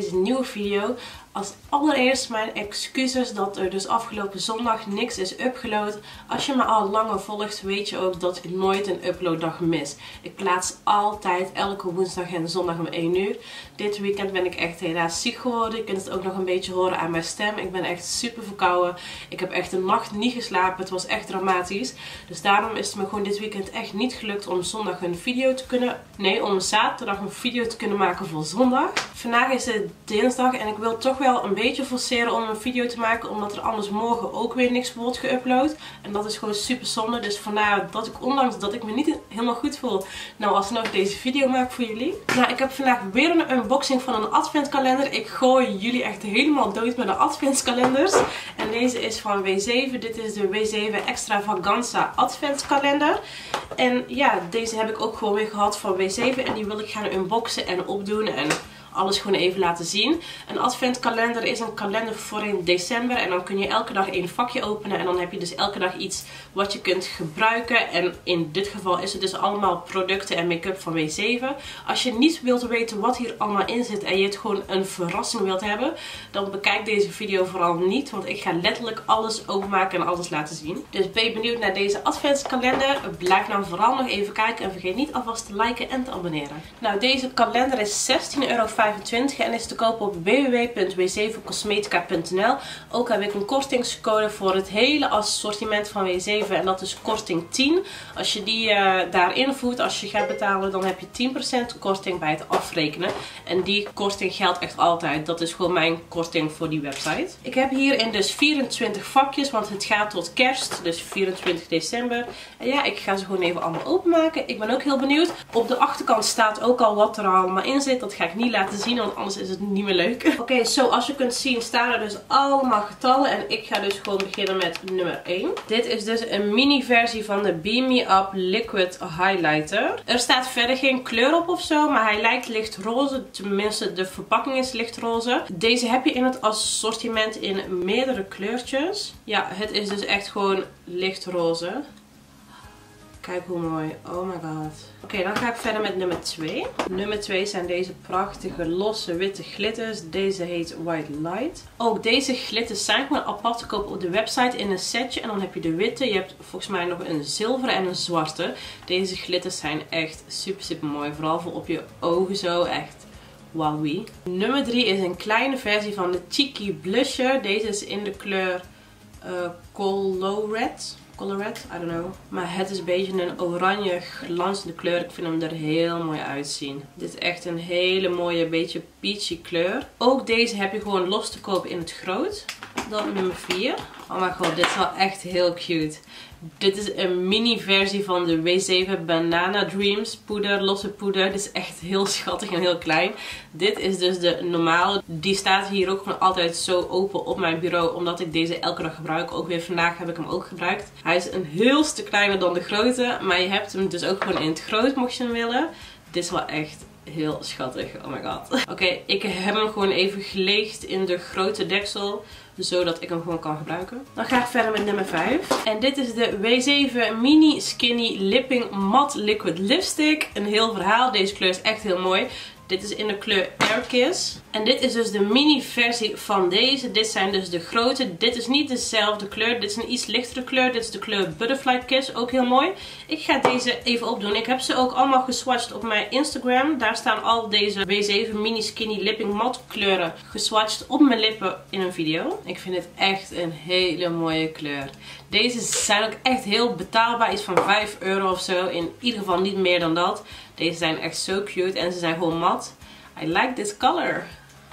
deze nieuwe video. Als allereerst mijn excuses dat er dus afgelopen zondag niks is upgeload. Als je me al langer volgt weet je ook dat ik nooit een uploaddag mis. Ik plaats altijd elke woensdag en zondag om 1 uur. Dit weekend ben ik echt helaas ziek geworden. Je kunt het ook nog een beetje horen aan mijn stem. Ik ben echt super verkouden. Ik heb echt de nacht niet geslapen. Het was echt dramatisch. Dus daarom is het me gewoon dit weekend echt niet gelukt om zondag een video te kunnen... Nee, om zaterdag een video te kunnen maken voor zondag. Vandaag is het dinsdag en ik wil toch wel een beetje forceren om een video te maken, omdat er anders morgen ook weer niks wordt geüpload. En dat is gewoon super zonde. Dus vandaar dat ik, ondanks dat ik me niet helemaal goed voel, nou alsnog deze video maak voor jullie. Nou, ik heb vandaag weer een unboxing van een adventkalender. Ik gooi jullie echt helemaal dood met de adventskalenders. En deze is van W7. Dit is de W7 Extravaganza adventskalender. En ja, deze heb ik ook gewoon weer gehad van W7. En die wil ik gaan unboxen en opdoen en... alles gewoon even laten zien. Een adventkalender is een kalender voor in december. En dan kun je elke dag één vakje openen. En dan heb je dus elke dag iets wat je kunt gebruiken. En in dit geval is het dus allemaal producten en make-up van W7. Als je niet wilt weten wat hier allemaal in zit. En je het gewoon een verrassing wilt hebben. Dan bekijk deze video vooral niet. Want ik ga letterlijk alles openmaken en alles laten zien. Dus ben je benieuwd naar deze adventskalender? Blijf dan vooral nog even kijken. En vergeet niet alvast te liken en te abonneren. Nou, deze kalender is €16,50. En is te koop op www.w7cosmetica.nl. Ook heb ik een kortingscode voor het hele assortiment van W7 en dat is korting 10. Als je die daar invoert, als je gaat betalen, dan heb je 10% korting bij het afrekenen. En die korting geldt echt altijd. Dat is gewoon mijn korting voor die website. Ik heb hierin dus 24 vakjes, want het gaat tot kerst, dus 24 december. En ja, ik ga ze gewoon even allemaal openmaken. Ik ben ook heel benieuwd. Op de achterkant staat ook al wat er allemaal in zit. Dat ga ik niet laten zien, want anders is het niet meer leuk. Oké, zoals je kunt zien staan er dus allemaal getallen en ik ga dus gewoon beginnen met nummer 1. Dit is dus een mini versie van de Beam Me Up Liquid Highlighter. Er staat verder geen kleur op ofzo, maar hij lijkt lichtroze, tenminste de verpakking is lichtroze. Deze heb je in het assortiment in meerdere kleurtjes. Ja, het is dus echt gewoon lichtroze. Kijk hoe mooi. Oh my god. Oké, dan ga ik verder met nummer 2. Nummer 2 zijn deze prachtige losse witte glitters. Deze heet White Light. Ook deze glitters zijn gewoon apart te koop op de website in een setje. En dan heb je de witte. Je hebt volgens mij nog een zilveren en een zwarte. Deze glitters zijn echt super super mooi. Vooral voor op je ogen zo echt. Wowie. Nummer 3 is een kleine versie van de Cheeky Blusher. Deze is in de kleur Colo Red. Colo Red? I don't know. Maar het is een beetje een oranje glanzende kleur. Ik vind hem er heel mooi uitzien. Dit is echt een hele mooie, beetje peachy kleur. Ook deze heb je gewoon los te koop in het groot. Dan nummer 4. Oh mijn god, dit is wel echt heel cute. Dit is een mini versie van de W7 Banana Dreams poeder, losse poeder. Dit is echt heel schattig en heel klein. Dit is dus de normale. Die staat hier ook gewoon altijd zo open op mijn bureau, omdat ik deze elke dag gebruik. Ook weer vandaag heb ik hem ook gebruikt. Hij is een heel stuk kleiner dan de grote, maar je hebt hem dus ook gewoon in het groot mocht je hem willen. Dit is wel echt... heel schattig, oh my god. Oké, ik heb hem gewoon even geleegd in de grote deksel, zodat ik hem gewoon kan gebruiken. Dan ga ik verder met nummer 5. En dit is de W7 Mini Skinny Lipping Mat Liquid Lipstick. Een heel verhaal, deze kleur is echt heel mooi. Dit is in de kleur Air Kiss. En dit is dus de mini versie van deze. Dit zijn dus de grote. Dit is niet dezelfde kleur. Dit is een iets lichtere kleur. Dit is de kleur Butterfly Kiss. Ook heel mooi. Ik ga deze even opdoen. Ik heb ze ook allemaal geswatcht op mijn Instagram. Daar staan al deze W7 mini skinny lipping matte kleuren geswatcht op mijn lippen in een video. Ik vind het echt een hele mooie kleur. Deze zijn ook echt heel betaalbaar. Iets van €5 of zo. In ieder geval niet meer dan dat. Deze zijn echt zo cute en ze zijn gewoon mat. I like this color.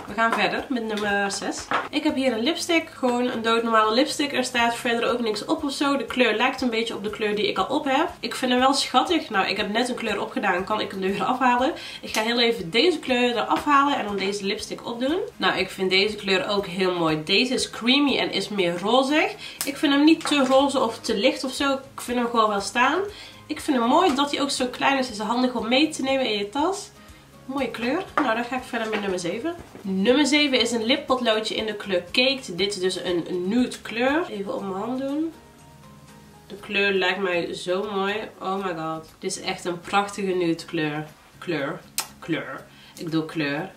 We gaan verder met nummer 6. Ik heb hier een lipstick. Gewoon een doodnormale lipstick. Er staat verder ook niks op of zo. De kleur lijkt een beetje op de kleur die ik al op heb. Ik vind hem wel schattig. Nou, ik heb net een kleur opgedaan. Kan ik hem nu weer afhalen? Ik ga heel even deze kleur eraf halen en dan deze lipstick opdoen. Nou, ik vind deze kleur ook heel mooi. Deze is creamy en is meer rozig. Ik vind hem niet te roze of te licht of zo. Ik vind hem gewoon wel staan. Ik vind hem mooi dat hij ook zo klein is. Het is handig om mee te nemen in je tas. Mooie kleur. Nou, dan ga ik verder met nummer 7. Nummer 7 is een lippotloodje in de kleur Caked. Dit is dus een nude kleur. Even op mijn hand doen. De kleur lijkt mij zo mooi. Oh my god. Dit is echt een prachtige nude kleur. Ik doe kleur.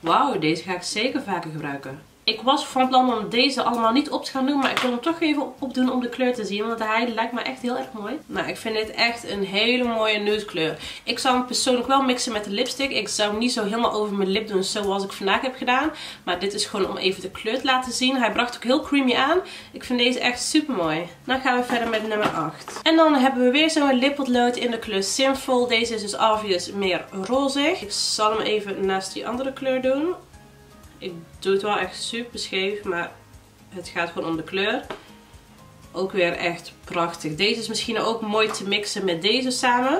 Wauw, deze ga ik zeker vaker gebruiken. Ik was van plan om deze allemaal niet op te gaan doen, maar ik wil hem toch even opdoen om de kleur te zien. Want hij lijkt me echt heel erg mooi. Nou, ik vind dit echt een hele mooie nudekleur. Ik zou hem persoonlijk wel mixen met de lipstick. Ik zou hem niet zo helemaal over mijn lip doen zoals ik vandaag heb gedaan. Maar dit is gewoon om even de kleur te laten zien. Hij bracht ook heel creamy aan. Ik vind deze echt super mooi. Dan gaan we verder met nummer 8. En dan hebben we weer zo'n lippotlood in de kleur Simple. Deze is dus obvious meer rozig. Ik zal hem even naast die andere kleur doen. Ik doe het wel echt super scheef, maar het gaat gewoon om de kleur. Ook weer echt prachtig. Deze is misschien ook mooi te mixen met deze samen.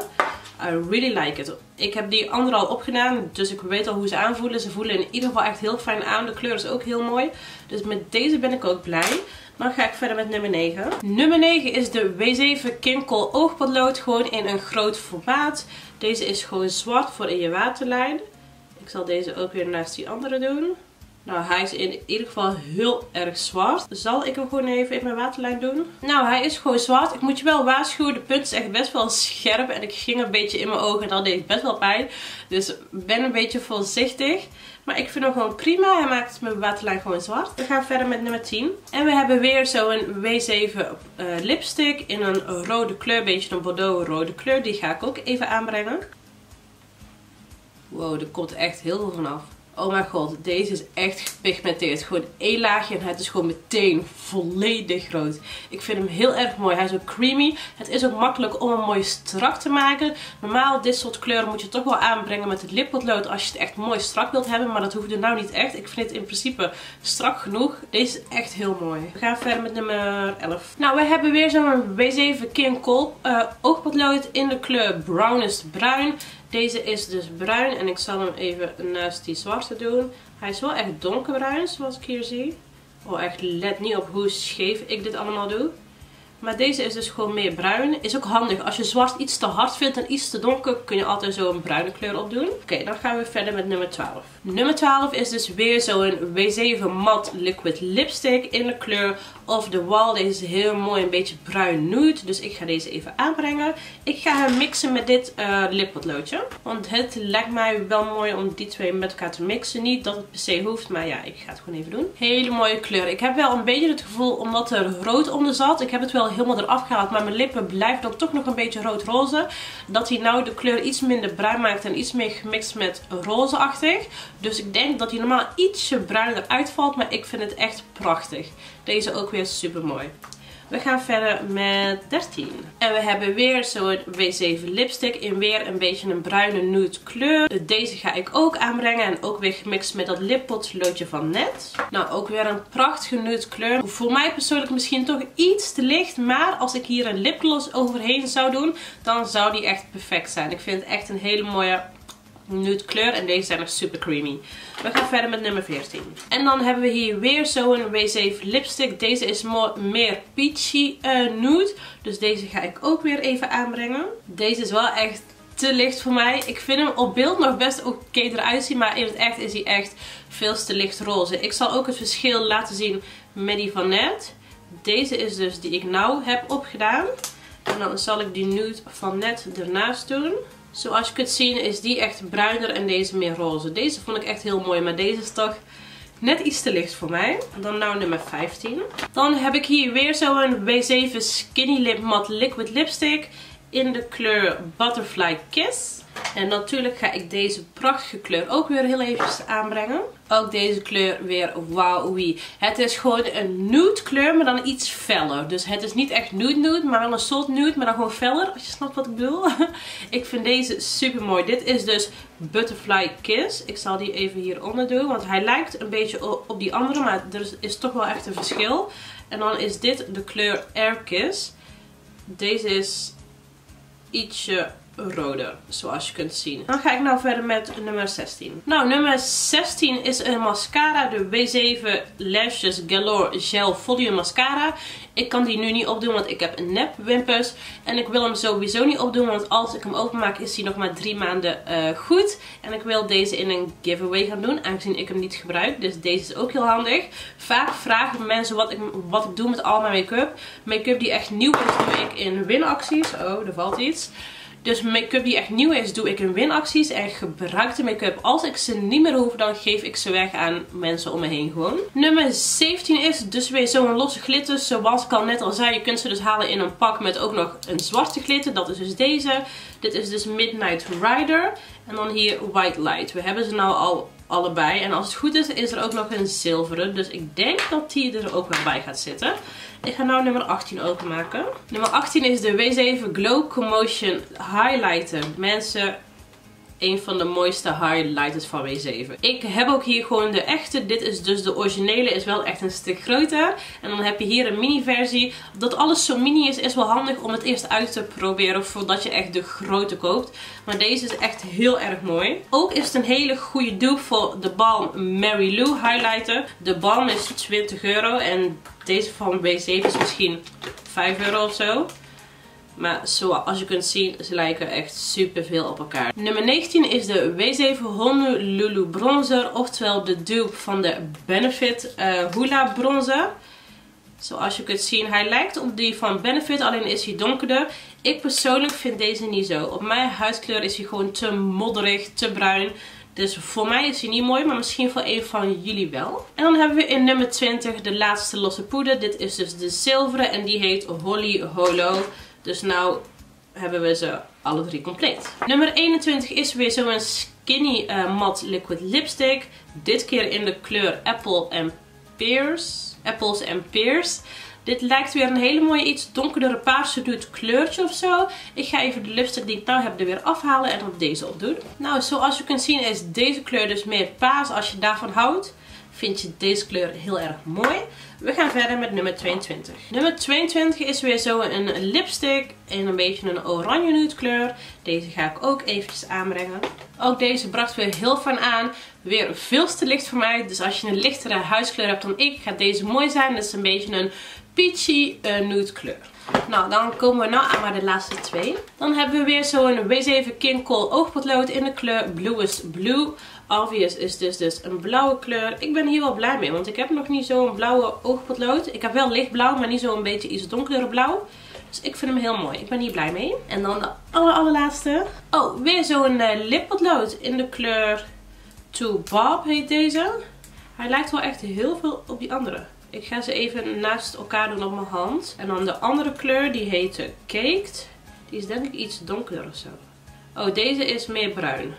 I really like it. Ik heb die andere al opgedaan, dus ik weet al hoe ze aanvoelen. Ze voelen in ieder geval echt heel fijn aan. De kleur is ook heel mooi. Dus met deze ben ik ook blij. Dan ga ik verder met nummer 9. Nummer 9 is de W7 Kinkool oogpotlood. Gewoon in een groot formaat. Deze is gewoon zwart voor in je waterlijn. Ik zal deze ook weer naast die andere doen. Nou, hij is in ieder geval heel erg zwart. Zal ik hem gewoon even in mijn waterlijn doen? Nou, hij is gewoon zwart. Ik moet je wel waarschuwen, de punt is echt best wel scherp. En ik ging een beetje in mijn ogen en dat deed best wel pijn. Dus ben een beetje voorzichtig. Maar ik vind hem gewoon prima. Hij maakt mijn waterlijn gewoon zwart. We gaan verder met nummer 10. En we hebben weer zo'n W7 lipstick in een rode kleur. Een beetje een bordeaux rode kleur. Die ga ik ook even aanbrengen. Wow, er komt echt heel veel vanaf. Oh mijn god, deze is echt gepigmenteerd. Gewoon één laagje en het is gewoon meteen volledig rood. Ik vind hem heel erg mooi. Hij is ook creamy. Het is ook makkelijk om hem mooi strak te maken. Normaal, dit soort kleuren moet je toch wel aanbrengen met het lippotlood als je het echt mooi strak wilt hebben. Maar dat hoeft er nou niet echt. Ik vind het in principe strak genoeg. Deze is echt heel mooi. We gaan verder met nummer 11. Nou, we hebben weer zo'n W7 Kind Kohl oogpotlood in de kleur Brown is Bruin. Deze is dus bruin en ik zal hem even naast die zwarte doen. Hij is wel echt donkerbruin zoals ik hier zie. Oh echt, let niet op hoe scheef ik dit allemaal doe. Maar deze is dus gewoon meer bruin. Is ook handig. Als je zwart iets te hard vindt en iets te donker, kun je altijd zo een bruine kleur opdoen. Oké, dan gaan we verder met nummer 12. Nummer 12 is dus weer zo'n W7 Matte Liquid Lipstick in de kleur Off the Wall. Deze is heel mooi, een beetje bruin nude. Dus ik ga deze even aanbrengen. Ik ga hem mixen met dit lippotloodje. Want het lijkt mij wel mooi om die twee met elkaar te mixen. Niet dat het per se hoeft, maar ja, ik ga het gewoon even doen. Hele mooie kleur. Ik heb wel een beetje het gevoel, omdat er rood onder zat. Ik heb het wel helemaal eraf gehaald, maar mijn lippen blijven dan toch nog een beetje rood-roze. Dat hij nou de kleur iets minder bruin maakt en iets meer gemixt met rozeachtig. Dus ik denk dat hij normaal ietsje bruiner uitvalt, maar ik vind het echt prachtig. Deze ook weer super mooi. We gaan verder met 13. En we hebben weer zo'n W7 lipstick in weer een beetje een bruine nude kleur. Deze ga ik ook aanbrengen en ook weer gemixt met dat lippotloodje van net. Nou, ook weer een prachtige nude kleur. Voor mij persoonlijk misschien toch iets te licht. Maar als ik hier een lipgloss overheen zou doen, dan zou die echt perfect zijn. Ik vind het echt een hele mooie nude kleur en deze zijn echt super creamy. We gaan verder met nummer 14. En dan hebben we hier weer zo'n W7 lipstick. Deze is meer peachy nude. Dus deze ga ik ook weer even aanbrengen. Deze is wel echt te licht voor mij. Ik vind hem op beeld nog best oké eruit zien, maar in het echt is hij echt veel te licht roze. Ik zal ook het verschil laten zien met die van net. Deze is dus die ik nou heb opgedaan. En dan zal ik die nude van net ernaast doen. Zoals je kunt zien is die echt bruiner en deze meer roze. Deze vond ik echt heel mooi, maar deze is toch net iets te licht voor mij. Dan nou nummer 15. Dan heb ik hier weer zo'n W7 Skinny Lip Matte Liquid Lipstick in de kleur Butterfly Kiss. En natuurlijk ga ik deze prachtige kleur ook weer heel even aanbrengen. Ook deze kleur weer wowie. Het is gewoon een nude kleur, maar dan iets feller. Dus het is niet echt nude nude, maar wel een soort nude, maar dan gewoon feller. Als je snapt wat ik bedoel. Ik vind deze super mooi. Dit is dus Butterfly Kiss. Ik zal die even hieronder doen, want hij lijkt een beetje op die andere, maar er is toch wel echt een verschil. En dan is dit de kleur Air Kiss. Deze is ietsje rode, zoals je kunt zien. Dan ga ik nou verder met nummer 16. Nou, nummer 16 is een mascara, de W7 Lashes Galore Gel Volume Mascara. Ik kan die nu niet opdoen, want ik heb nep wimpers. En ik wil hem sowieso niet opdoen, want als ik hem openmaak is hij nog maar 3 maanden goed. En ik wil deze in een giveaway gaan doen, aangezien ik hem niet gebruik. Dus deze is ook heel handig. Vaak vragen mensen wat ik doe met al mijn make-up. Make-up die echt nieuw is, doe ik in winacties. Oh, er valt iets. Dus make-up die echt nieuw is, doe ik in winacties. En gebruikte make-up, als ik ze niet meer hoef, dan geef ik ze weg aan mensen om me heen gewoon. Nummer 17 is dus weer zo'n losse glitter. Zoals ik al net al zei, je kunt ze dus halen in een pak met ook nog een zwarte glitter. Dat is dus deze. Dit is dus Midnight Rider. En dan hier White Light. We hebben ze nou al allebei. En als het goed is, is er ook nog een zilveren. Dus ik denk dat die er ook wel bij gaat zitten. Ik ga nu nummer 18 openmaken. Nummer 18 is de W7 Glow Comotion Highlighter. Mensen, een van de mooiste highlighters van W7. Ik heb ook hier gewoon de echte. Dit is dus de originele. Is wel echt een stuk groter. En dan heb je hier een mini versie. Dat alles zo mini is, is wel handig om het eerst uit te proberen voordat je echt de grote koopt. Maar deze is echt heel erg mooi. Ook is het een hele goede dupe voor de Balm Mary Lou highlighter. De Balm is €20 en deze van W7 is misschien €5 of zo. Maar zoals je kunt zien, ze lijken echt super veel op elkaar. Nummer 19 is de W7 Honolulu Bronzer. Oftewel de dupe van de Benefit Hoola Bronzer. Zoals je kunt zien, hij lijkt op die van Benefit, alleen is hij donkerder. Ik persoonlijk vind deze niet zo. Op mijn huidskleur is hij gewoon te modderig, te bruin. Dus voor mij is hij niet mooi, maar misschien voor een van jullie wel. En dan hebben we in nummer 20 de laatste losse poeder. Dit is dus de zilveren en die heet Holy Holo. Dus nou hebben we ze alle drie compleet. Nummer 21 is weer zo'n Skinny Matte Liquid Lipstick. Dit keer in de kleur Apples and Pears. Dit lijkt weer een hele mooie, iets donkerdere paarse doet kleurtje of zo. Ik ga even de lipstick die ik nou heb er weer afhalen en dan deze opdoen. Nou, zoals je kunt zien is deze kleur dus meer paars. Als je daarvan houdt, vind je deze kleur heel erg mooi. We gaan verder met nummer 22. Nummer 22 is weer zo een lipstick in een beetje een oranje nude kleur. Deze ga ik ook eventjes aanbrengen. Ook deze bracht weer heel fijn aan. Weer veel te licht voor mij. Dus als je een lichtere huidskleur hebt dan ik, gaat deze mooi zijn. Dat is een beetje een peachy nude kleur. Nou, dan komen we nou aan bij de laatste twee. Dan hebben we weer zo'n W7 Kinkool oogpotlood in de kleur Blue is Blue. Obvious is dus een blauwe kleur. Ik ben hier wel blij mee, want ik heb nog niet zo'n blauwe oogpotlood. Ik heb wel lichtblauw, maar niet zo'n beetje iets donkerdere blauw. Dus ik vind hem heel mooi. Ik ben hier blij mee. En dan de allerlaatste. Oh, weer zo'n lippotlood in de kleur Too Bob heet deze. Hij lijkt wel echt heel veel op die andere. Ik ga ze even naast elkaar doen op mijn hand. En dan de andere kleur, die heet Caked. Die is denk ik iets donkerder of zo. Oh, deze is meer bruin.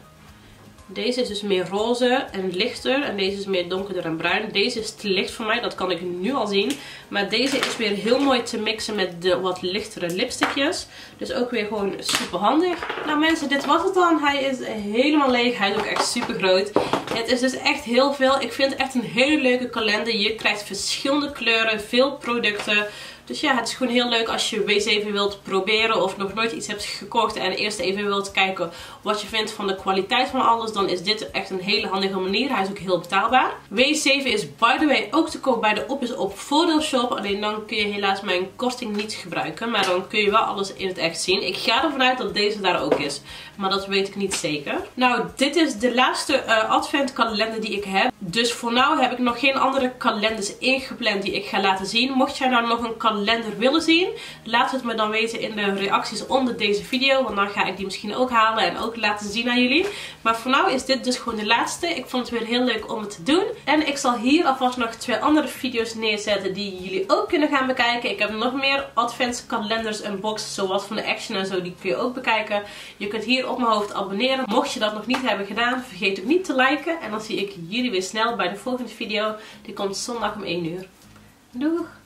Deze is dus meer roze en lichter. En deze is meer donkerder en bruin. Deze is te licht voor mij, dat kan ik nu al zien. Maar deze is weer heel mooi te mixen met de wat lichtere lipstickjes. Dus ook weer gewoon super handig. Nou mensen, dit was het dan. Hij is helemaal leeg. Hij is ook echt super groot. Het is dus echt heel veel. Ik vind het echt een hele leuke kalender. Je krijgt verschillende kleuren, veel producten. Dus ja, het is gewoon heel leuk als je W7 wilt proberen of nog nooit iets hebt gekocht en eerst even wilt kijken wat je vindt van de kwaliteit van alles, dan is dit echt een hele handige manier. Hij is ook heel betaalbaar. W7 is by the way ook te koop bij de Opis op Voordeelshop, alleen dan kun je helaas mijn korting niet gebruiken, maar dan kun je wel alles in het echt zien. Ik ga ervan uit dat deze daar ook is, maar dat weet ik niet zeker. Nou, dit is de laatste adventkalender die ik heb. Dus voor nu heb ik nog geen andere kalenders ingepland die ik ga laten zien. Mocht jij nou nog een kalender willen zien, laat het me dan weten in de reacties onder deze video. Want dan ga ik die misschien ook halen en ook laten zien aan jullie. Maar voor nu is dit dus gewoon de laatste. Ik vond het weer heel leuk om het te doen. En ik zal hier alvast nog 2 andere video's neerzetten die jullie ook kunnen gaan bekijken. Ik heb nog meer adventskalenders en boxen zoals van de Action en zo. Die kun je ook bekijken. Je kunt hier op mijn hoofd abonneren. Mocht je dat nog niet hebben gedaan, vergeet ook niet te liken. En dan zie ik jullie weer snel bij de volgende video. Die komt zondag om 1 uur. Doeg!